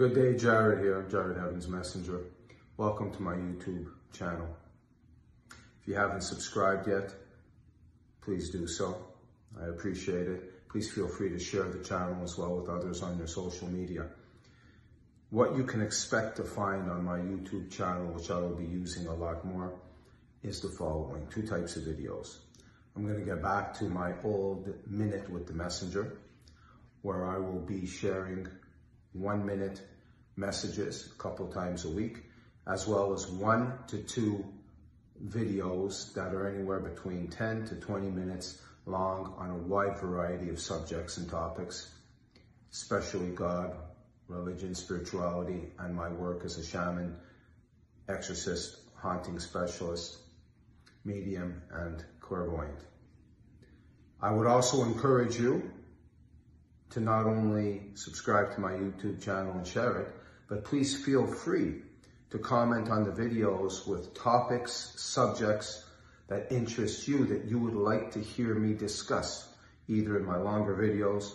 Good day, Jared here, Jared Heaven's Messenger. Welcome to my YouTube channel. If you haven't subscribed yet, please do so. I appreciate it. Please feel free to share the channel as well with others on your social media. What you can expect to find on my YouTube channel, which I will be using a lot more, is the following, two types of videos. I'm going to get back to my old Minute with the Messenger, where I will be sharing 1-minute messages a couple times a week, as well as 1 to 2 videos that are anywhere between 10 to 20 minutes long on a wide variety of subjects and topics, especially God, religion, spirituality, and my work as a shaman, exorcist, haunting specialist, medium, and clairvoyant. I would also encourage you to not only subscribe to my YouTube channel and share it, but please feel free to comment on the videos with topics, subjects that interest you, that you would like to hear me discuss, either in my longer videos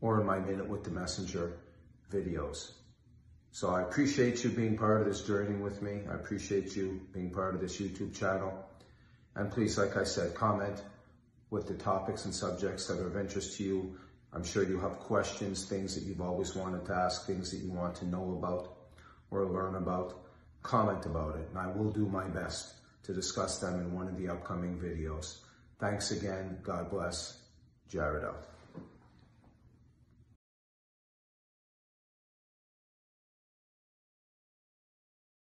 or in my Minute with the Messenger videos. So I appreciate you being part of this journey with me. I appreciate you being part of this YouTube channel. And please, like I said, comment with the topics and subjects that are of interest to you. I'm sure you have questions, things that you've always wanted to ask, things that you want to know about or learn about. Comment about it, and I will do my best to discuss them in one of the upcoming videos. Thanks again. God bless. Jared out.